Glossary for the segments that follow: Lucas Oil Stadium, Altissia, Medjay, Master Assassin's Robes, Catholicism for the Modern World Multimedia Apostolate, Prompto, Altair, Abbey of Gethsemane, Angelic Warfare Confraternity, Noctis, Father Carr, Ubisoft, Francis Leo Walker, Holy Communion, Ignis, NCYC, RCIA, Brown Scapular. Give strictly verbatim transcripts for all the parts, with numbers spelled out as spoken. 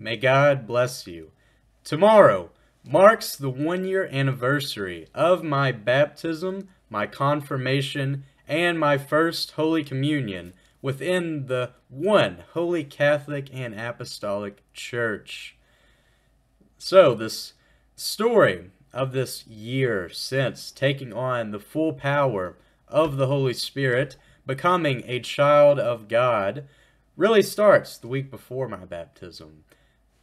May God bless you. Tomorrow marks the one-year anniversary of my baptism, my confirmation, and my first Holy Communion within the one Holy Catholic and Apostolic Church. So this story of this year since taking on the full power of the Holy Spirit, becoming a child of God, really starts the week before my baptism.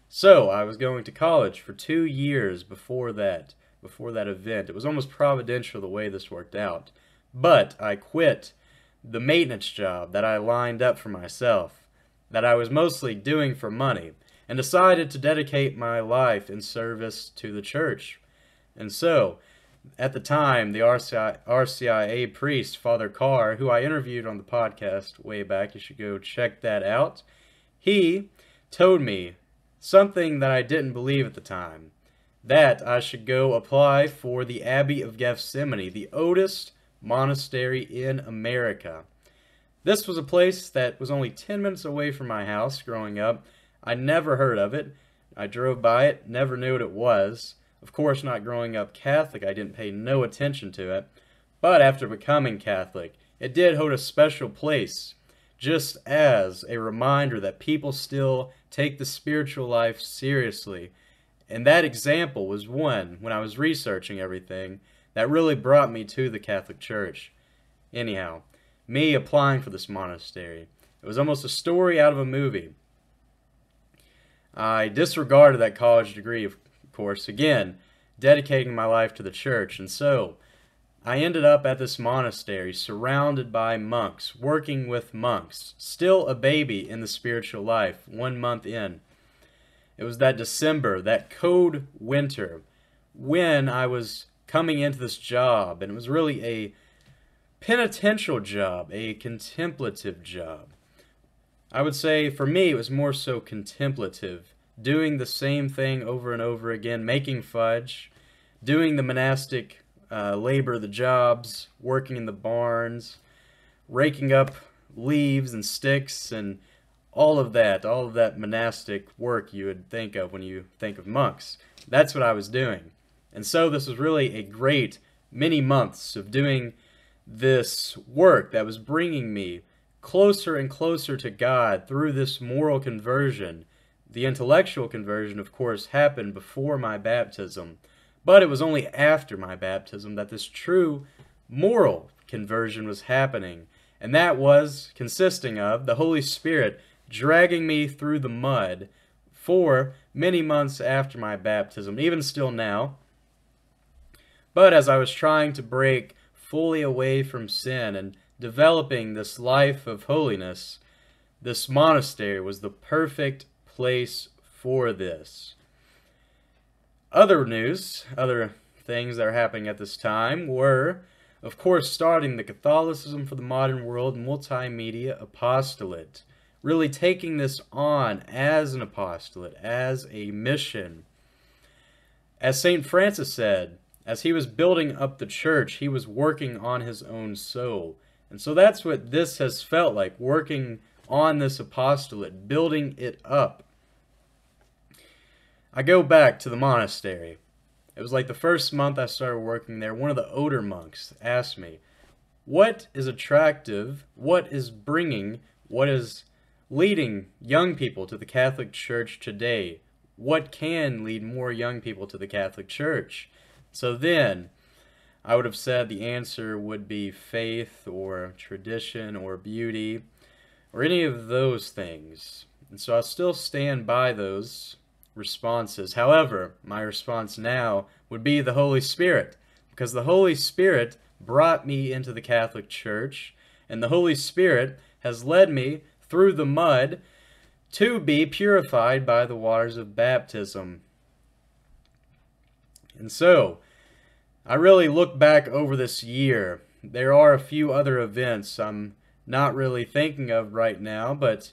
So I was going to college for two years before that, before that event. It was almost providential the way this worked out. But I quit the maintenance job that I lined up for myself, that I was mostly doing for money, and decided to dedicate my life in service to the church. And so, at the time, the R C I A priest, Father Carr, who I interviewed on the podcast way back, you should go check that out, he told me something that I didn't believe at the time, that I should go apply for the Abbey of Gethsemane, the oldest monastery in America. This was a place that was only ten minutes away from my house growing up. I never heard of it. I drove by it, never knew what it was. Of course, not growing up Catholic, I didn't pay no attention to it. But after becoming Catholic, it did hold a special place, just as a reminder that people still take the spiritual life seriously. And that example was one, when I was researching everything, that really brought me to the Catholic Church. Anyhow, me applying for this monastery, it was almost a story out of a movie. I disregarded that college degree, of course, again, dedicating my life to the church. And so, I ended up at this monastery surrounded by monks, working with monks, still a baby in the spiritual life, one month in. It was that December, that cold winter, when I was coming into this job, and it was really a penitential job, a contemplative job. I would say, for me, it was more so contemplative, doing the same thing over and over again, making fudge, doing the monastic uh, labor, the jobs, working in the barns, raking up leaves and sticks, and all of that, all of that monastic work you would think of when you think of monks. That's what I was doing. And so this was really a great many months of doing this work that was bringing me closer and closer to God through this moral conversion. The intellectual conversion, of course, happened before my baptism, but it was only after my baptism that this true moral conversion was happening, and that was consisting of the Holy Spirit dragging me through the mud for many months after my baptism, even still now. But as I was trying to break fully away from sin and developing this life of holiness, this monastery was the perfect place for this. Other news, other things that are happening at this time were, of course, starting the Catholicism for the Modern World Multimedia Apostolate, really taking this on as an apostolate, as a mission. As Saint Francis said, as he was building up the church, he was working on his own soul. And so that's what this has felt like, working on this apostolate, building it up. I go back to the monastery. It was like the first month I started working there, one of the older monks asked me, what is attractive, what is bringing, what is leading young people to the Catholic Church today? What can lead more young people to the Catholic Church? So then, I would have said the answer would be faith or tradition or beauty or any of those things. And so I'll still stand by those responses. However, my response now would be the Holy Spirit, because the Holy Spirit brought me into the Catholic Church, and the Holy Spirit has led me through the mud to be purified by the waters of baptism. And so, I really look back over this year. There are a few other events I'm not really thinking of right now, but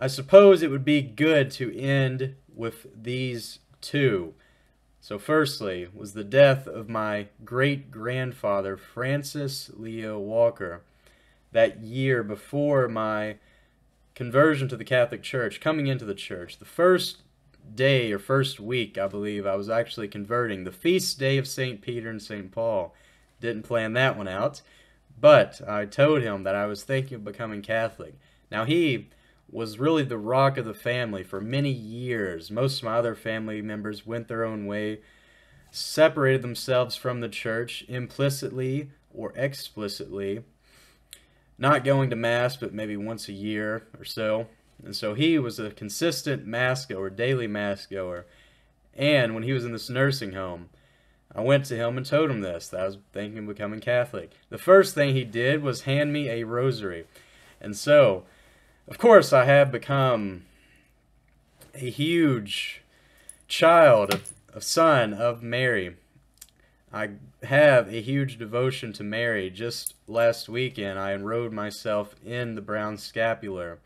I suppose it would be good to end with these two. So firstly was the death of my great-grandfather, Francis Leo Walker, that year before my conversion to the Catholic Church, coming into the church. The first day or first week, I believe, I was actually converting. The feast day of Saint Peter and Saint Paul. Didn't plan that one out. But I told him that I was thinking of becoming Catholic. Now, he was really the rock of the family for many years. Most of my other family members went their own way, separated themselves from the church implicitly or explicitly, not going to Mass, but maybe once a year or so. And so he was a consistent Mass goer, daily Mass goer. And when he was in this nursing home, I went to him and told him this, that I was thinking of becoming Catholic. The first thing he did was hand me a rosary. And so, of course, I have become a huge child, of, a son of Mary. I have a huge devotion to Mary. Just last weekend, I enrolled myself in the Brown Scapular.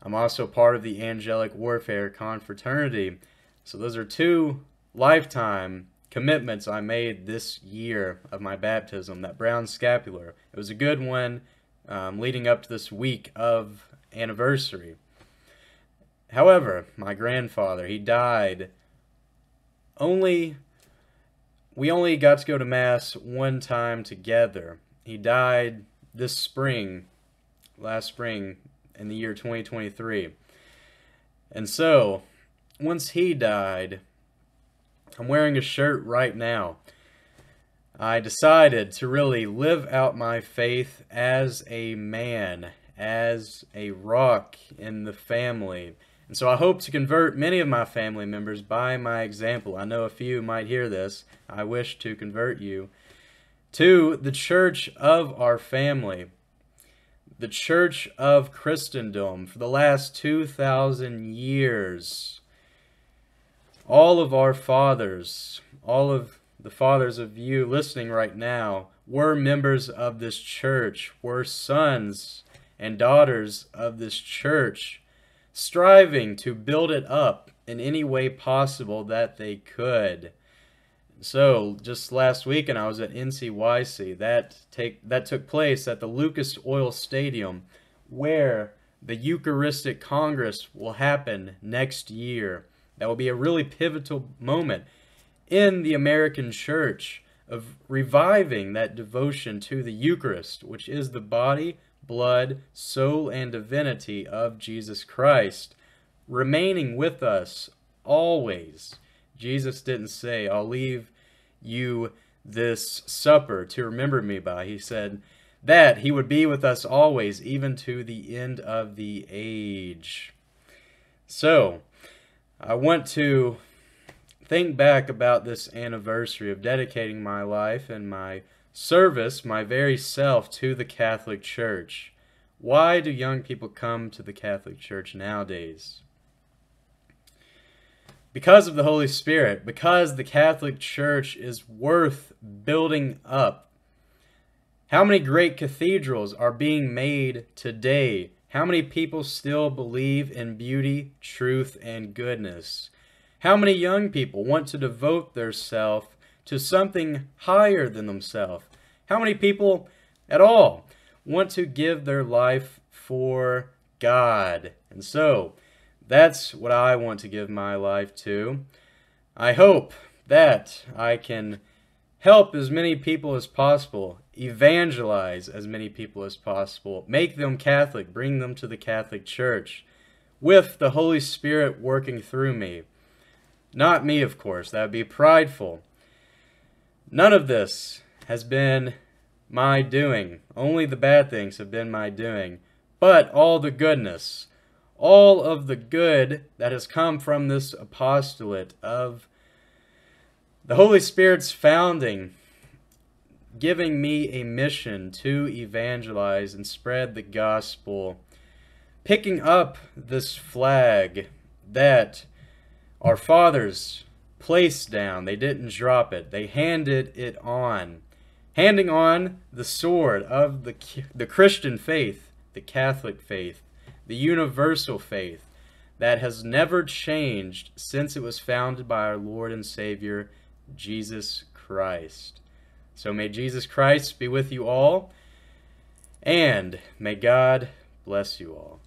I'm also part of the Angelic Warfare Confraternity. So those are two lifetime commitments I made this year of my baptism, that Brown Scapular. It was a good one um, leading up to this week of anniversary. However, my grandfather, he died only, we only got to go to Mass one time together. He died this spring, last spring, in the year twenty twenty-three. And so, once he died, I'm wearing a shirt right now. I decided to really live out my faith as a man, as a rock in the family. And so I hope to convert many of my family members by my example. I know a few might hear this. I wish to convert you to the church of our family, the Church of Christendom. For the last two thousand years, all of our fathers, all of the fathers of you listening right now, were members of this church, were sons and daughters of this church, striving to build it up in any way possible that they could. So just last weekend I was at N C Y C. That take that took place at the Lucas Oil Stadium, where the Eucharistic Congress will happen next year. That will be a really pivotal moment in the American church of reviving that devotion to the Eucharist, which is the body, blood, soul, and divinity of Jesus Christ, remaining with us always. Jesus didn't say, "I'll leave you this supper to remember me by." He said that he would be with us always, even to the end of the age. So, I want to think back about this anniversary of dedicating my life and my service, my very self, to the Catholic Church. Why do young people come to the Catholic Church nowadays? Because of the Holy Spirit, because the Catholic Church is worth building up. How many great cathedrals are being made today? How many people still believe in beauty, truth, and goodness? How many young people want to devote themselves to something higher than themselves? How many people at all want to give their life for God? And so, that's what I want to give my life to. I hope that I can help as many people as possible, evangelize as many people as possible, make them Catholic, bring them to the Catholic Church with the Holy Spirit working through me. Not me, of course. That would be prideful. None of this has been my doing. Only the bad things have been my doing. But all the goodness, all of the good that has come from this apostolate of the Holy Spirit's founding, giving me a mission to evangelize and spread the gospel, picking up this flag that our fathers placed down. They didn't drop it. They handed it on. Handing on the sword of the, the Christian faith, the Catholic faith, the universal faith that has never changed since it was founded by our Lord and Savior, Jesus Christ. So may Jesus Christ be with you all, and may God bless you all.